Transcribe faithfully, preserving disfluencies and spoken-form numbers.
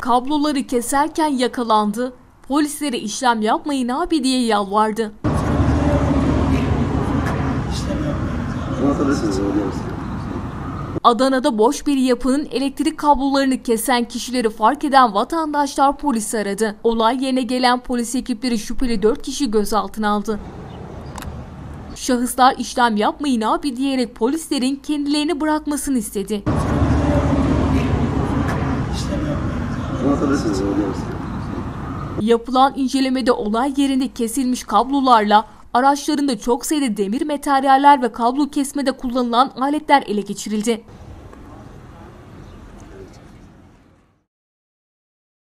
Kabloları keserken yakalandı. Polislere işlem yapmayın abi diye yalvardı. Adana'da boş bir yapının elektrik kablolarını kesen kişileri fark eden vatandaşlar polisi aradı. Olay yerine gelen polis ekipleri şüpheli dört kişi gözaltına aldı. Şahıslar işlem yapmayın abi diyerek polislerin kendilerini bırakmasını istedi. Yapılan incelemede olay yerinde kesilmiş kablolarla araçlarında çok sayıda demir materyaller ve kablo kesmede kullanılan aletler ele geçirildi.